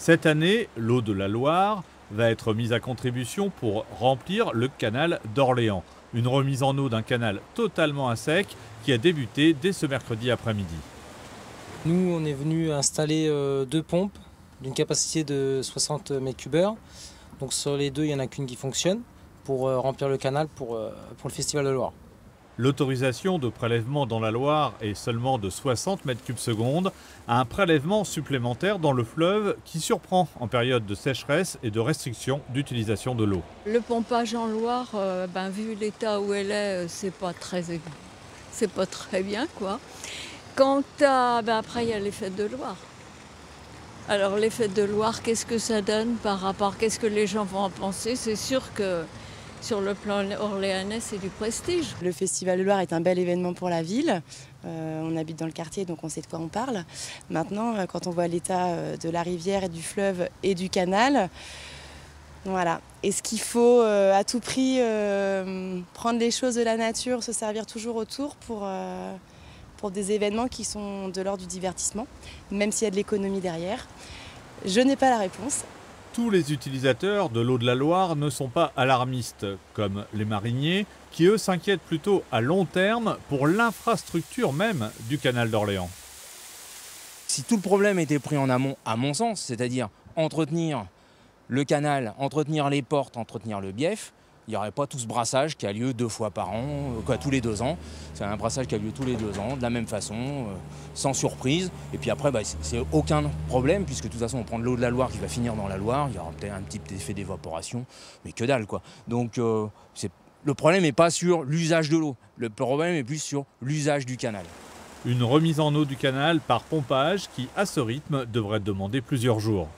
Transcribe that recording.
Cette année, l'eau de la Loire va être mise à contribution pour remplir le canal d'Orléans. Une remise en eau d'un canal totalement à sec qui a débuté dès ce mercredi après-midi. Nous, on est venu installer deux pompes d'une capacité de 60 m3. Donc sur les deux, il n'y en a qu'une qui fonctionne pour remplir le canal pour le Festival de Loire. L'autorisation de prélèvement dans la Loire est seulement de 60 m3/seconde, à un prélèvement supplémentaire dans le fleuve qui surprend en période de sécheresse et de restriction d'utilisation de l'eau. Le pompage en Loire, vu l'état où elle est, c'est pas très bien quoi. Quant à après il y a les fêtes de Loire. Alors les fêtes de Loire, qu'est-ce que ça donne par rapport, qu'est-ce que les gens vont en penser? C'est sûr que sur le plan orléanais, c'est du prestige. Le Festival de Loire est un bel événement pour la ville. On habite dans le quartier, donc on sait de quoi on parle. Maintenant, quand on voit l'état de la rivière, et du fleuve et du canal, voilà. Est-ce qu'il faut à tout prix prendre les choses de la nature, se servir toujours autour pour des événements qui sont de l'ordre du divertissement, même s'il y a de l'économie derrière? Je n'ai pas la réponse. Tous les utilisateurs de l'eau de la Loire ne sont pas alarmistes, comme les mariniers, qui eux s'inquiètent plutôt à long terme pour l'infrastructure même du canal d'Orléans. Si tout le problème était pris en amont, à mon sens, c'est-à-dire entretenir le canal, entretenir les portes, entretenir le bief, il n'y aurait pas tout ce brassage qui a lieu deux fois par an, tous les 2 ans. C'est un brassage qui a lieu tous les 2 ans, de la même façon, sans surprise. Et puis après, c'est aucun problème, puisque de toute façon, on prend de l'eau de la Loire qui va finir dans la Loire. Il y aura peut-être un petit effet d'évaporation, mais que dalle, quoi. Donc, le problème n'est pas sur l'usage de l'eau. Le problème est plus sur l'usage du canal. Une remise en eau du canal par pompage qui, à ce rythme, devrait demander plusieurs jours.